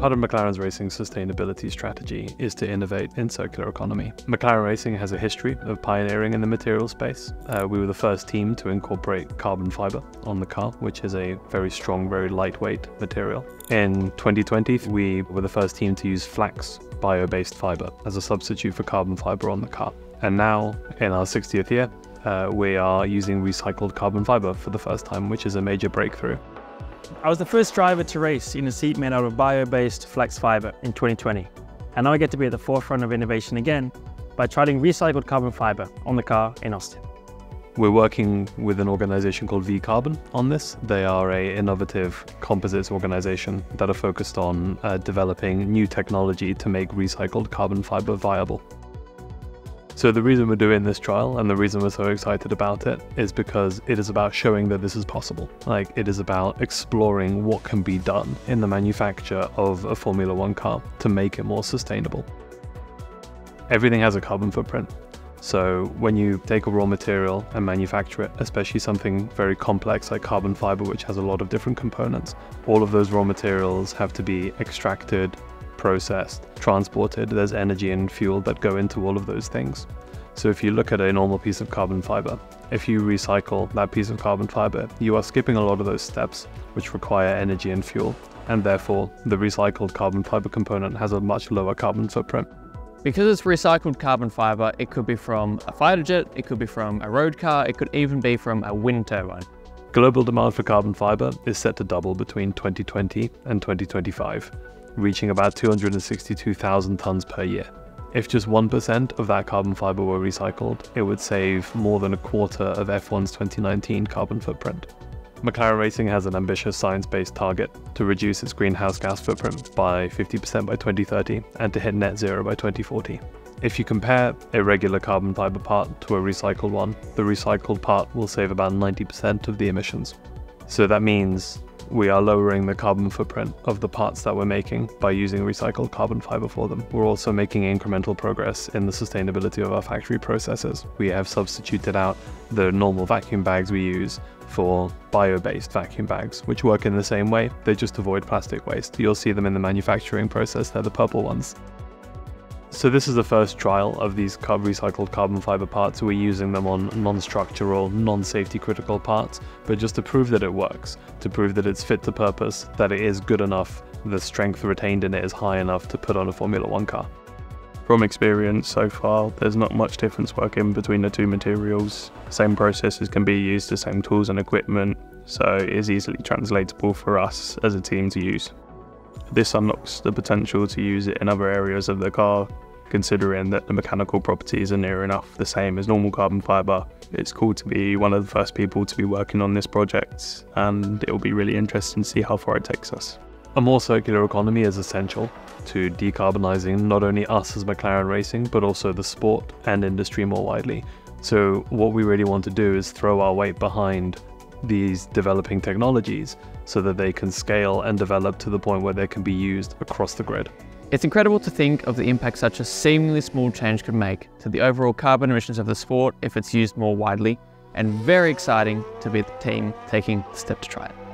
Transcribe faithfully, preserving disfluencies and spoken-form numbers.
Part of McLaren Racing's sustainability strategy is to innovate in circular economy. McLaren Racing has a history of pioneering in the material space. Uh, we were the first team to incorporate carbon fiber on the car, which is a very strong, very lightweight material. In twenty twenty, we were the first team to use flax bio-based fiber as a substitute for carbon fiber on the car. And now, in our sixtieth year, uh, we are using recycled carbon fiber for the first time, which is a major breakthrough. I was the first driver to race in a seat made out of bio-based flax fiber in twenty twenty, and now I get to be at the forefront of innovation again by trialing recycled carbon fiber on the car in Austin. We're working with an organization called V Carbon on this. They are an innovative composites organization that are focused on uh, developing new technology to make recycled carbon fiber viable. So the reason we're doing this trial and the reason we're so excited about it is because it is about showing that this is possible. Like, it is about exploring what can be done in the manufacture of a Formula One car to make it more sustainable. Everything has a carbon footprint. So when you take a raw material and manufacture it, especially something very complex like carbon fiber, which has a lot of different components, all of those raw materials have to be extracted, processed, transported. There's energy and fuel that go into all of those things. So if you look at a normal piece of carbon fiber, if you recycle that piece of carbon fiber, you are skipping a lot of those steps which require energy and fuel, and therefore the recycled carbon fiber component has a much lower carbon footprint. Because it's recycled carbon fiber, it could be from a fighter jet, it could be from a road car, it could even be from a wind turbine. Global demand for carbon fiber is set to double between twenty twenty and twenty twenty-five. Reaching about two hundred sixty-two thousand tons per year. If just one percent of that carbon fiber were recycled, it would save more than a quarter of F one's twenty nineteen carbon footprint. McLaren Racing has an ambitious science-based target to reduce its greenhouse gas footprint by fifty percent by twenty thirty and to hit net zero by twenty forty. If you compare a regular carbon fiber part to a recycled one, the recycled part will save about ninety percent of the emissions. So that means we are lowering the carbon footprint of the parts that we're making by using recycled carbon fiber for them. We're also making incremental progress in the sustainability of our factory processes. We have substituted out the normal vacuum bags we use for bio-based vacuum bags, which work in the same way. They just avoid plastic waste. You'll see them in the manufacturing process. They're the purple ones. So this is the first trial of these recycled carbon fiber parts. We're using them on non-structural, non-safety critical parts, but just to prove that it works, to prove that it's fit to purpose, that it is good enough, the strength retained in it is high enough to put on a Formula One car. From experience so far, there's not much difference working between the two materials. Same processes can be used, the same tools and equipment, so it is easily translatable for us as a team to use. This unlocks the potential to use it in other areas of the car, considering that the mechanical properties are near enough the same as normal carbon fibre. It's cool to be one of the first people to be working on this project, and it'll be really interesting to see how far it takes us. A more circular economy is essential to decarbonising not only us as McLaren Racing, but also the sport and industry more widely. So what we really want to do is throw our weight behind these developing technologies so that they can scale and develop to the point where they can be used across the grid. It's incredible to think of the impact such a seemingly small change could make to the overall carbon emissions of the sport if it's used more widely, and very exciting to be the team taking the step to try it.